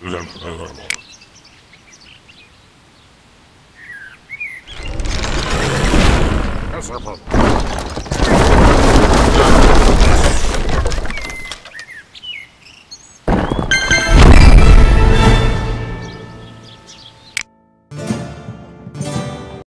Yes, sir.